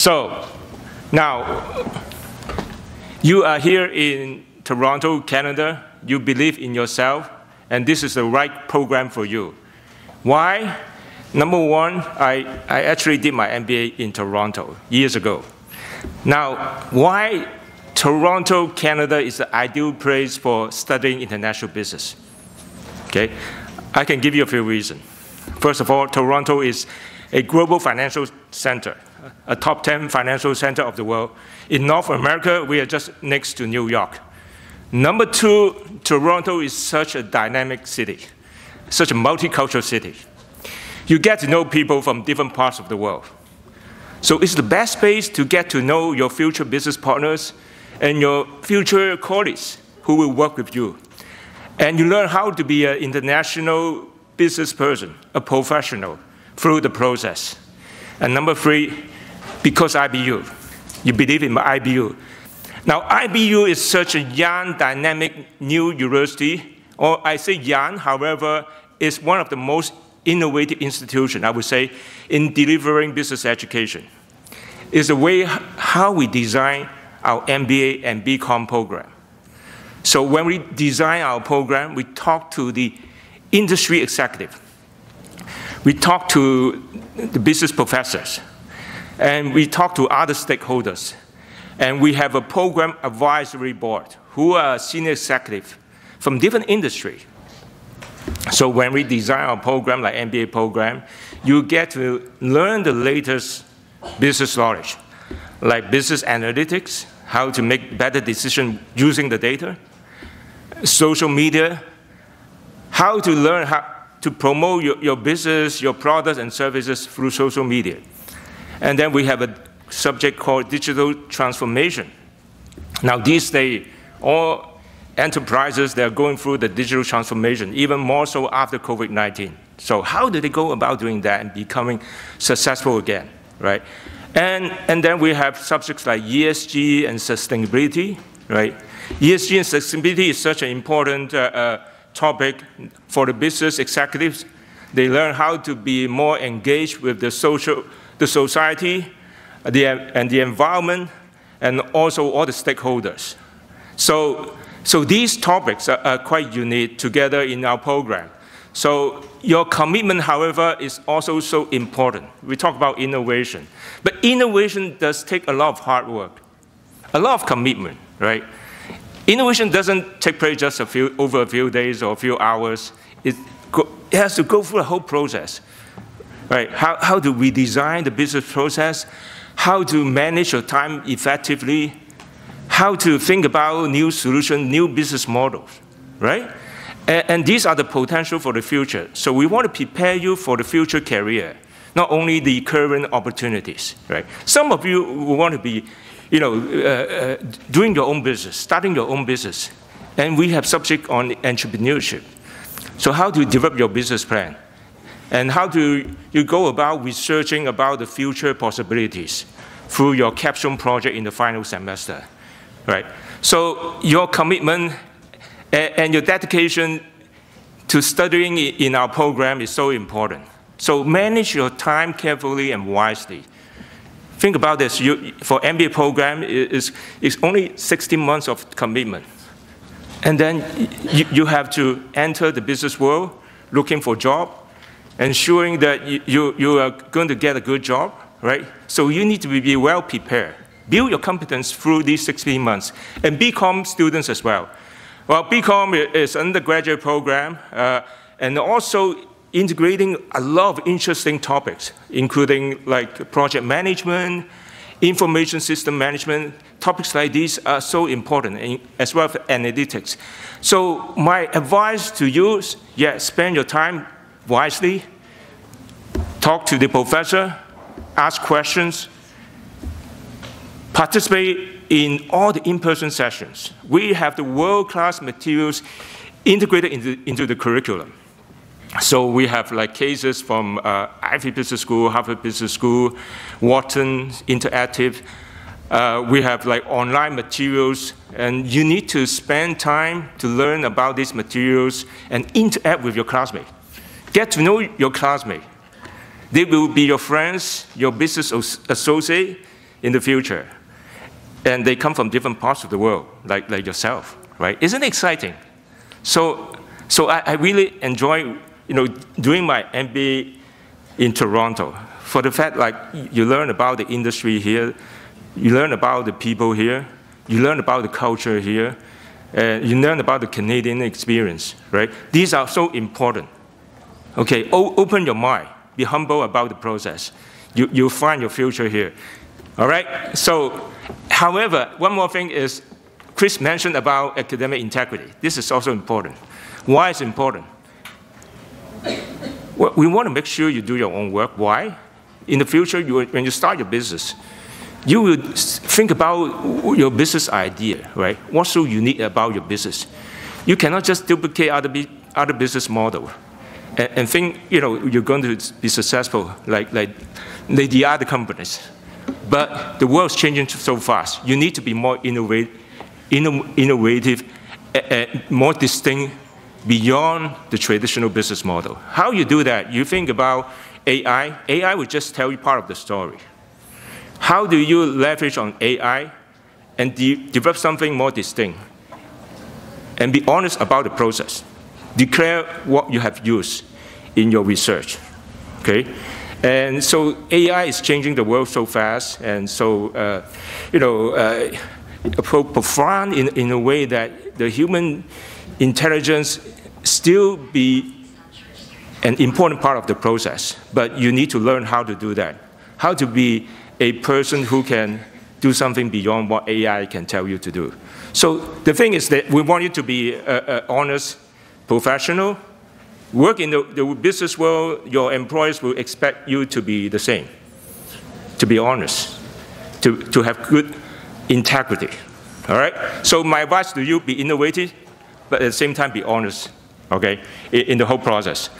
So now, you are here in Toronto, Canada. You believe in yourself, and this is the right program for you. Why? Number one, I actually did my MBA in Toronto years ago. Now, why Toronto, Canada is the ideal place for studying international business? Okay, I can give you a few reasons. First of all, Toronto is a global financial center, a top 10 financial center of the world. In North America, we are just next to New York. Number two, Toronto is such a dynamic city, such a multicultural city. You get to know people from different parts of the world. So it's the best place to get to know your future business partners and your future colleagues who will work with you. And you learn how to be an international business person, a professional, through the process. And number three, because IBU. You believe in IBU. Now, IBU is such a young, dynamic, new university. Or I say young, however, it's one of the most innovative institutions, I would say, in delivering business education. It's the way how we design our MBA and BCom program. So when we design our program, we talk to the industry executive. We talk to the business professors. And we talk to other stakeholders. And we have a program advisory board who are senior executives from different industries. So when we design our program, like MBA program, you get to learn the latest business knowledge, like business analytics, how to make better decisions using the data, social media, how to learn how to promote your business, your products and services through social media. And then we have a subject called digital transformation. Now these days, all enterprises, they're going through the digital transformation, even more so after COVID-19. So how do they go about doing that and becoming successful again, right? And then we have subjects like ESG and sustainability, right? ESG and sustainability is such an important topic for the business executives. They learn how to be more engaged with the society, and the environment, and also all the stakeholders. So these topics are quite unique together in our program. So your commitment, however, is also so important. We talk about innovation. But innovation does take a lot of hard work, a lot of commitment, right? Innovation doesn't take place just over a few days or a few hours. It has to go through a whole process, right? How do we design the business process? How to manage your time effectively? How to think about new solutions, new business models, right? And these are the potential for the future. So we want to prepare you for the future career, not only the current opportunities, right? Some of you will want to be, doing your own business, starting your own business. And we have subject on entrepreneurship. So how to develop your business plan? And how do you go about researching about the future possibilities through your capstone project in the final semester? Right. So your commitment and your dedication to studying in our program is so important. So manage your time carefully and wisely. Think about this. For MBA program, it's only 16 months of commitment. And then you have to enter the business world, looking for a job, ensuring that you are going to get a good job. Right? So you need to be well prepared. Build your competence through these 16 months. And BCom students as well. Well, BCom is an undergraduate program, and also integrating a lot of interesting topics, including like project management, information system management. Topics like these are so important, as well as analytics. So my advice to you, spend your time wisely, talk to the professor, ask questions, participate in all the in-person sessions. We have the world-class materials integrated into the curriculum. So we have like cases from Ivy Business School, Harvard Business School, Wharton Interactive. We have like online materials, and you need to spend time to learn about these materials and interact with your classmates. Get to know your classmates. They will be your friends, your business associate, in the future. And they come from different parts of the world, like yourself, right? Isn't it exciting? So I really enjoy, doing my MBA in Toronto for the fact, you learn about the industry here, you learn about the people here, you learn about the culture here, and you learn about the Canadian experience, right? These are so important. Okay, open your mind. Be humble about the process. You'll find your future here. All right? So, however, one more thing is Chris mentioned about academic integrity. This is also important. Why is it important? Well, we want to make sure you do your own work. Why? In the future, when you start your business, you will think about your business idea, right? What's so unique about your business? You cannot just duplicate other business model and think you're going to be successful like the other companies. But the world's changing so fast. You need to be more innovative, more distinct beyond the traditional business model. How you do that? You think about AI. AI will just tell you part of the story. How do you leverage on AI and develop something more distinct? And be honest about the process. Declare what you have used in your research, okay? And so AI is changing the world so fast, and so, profound in a way that the human intelligence still be an important part of the process, but you need to learn how to do that, how to be a person who can do something beyond what AI can tell you to do. So the thing is that we want you to be honest, professional, work in the business world. Your employers will expect you to be the same, to be honest, to have good integrity, all right? So my advice to you, be innovative, but at the same time be honest, okay, in the whole process.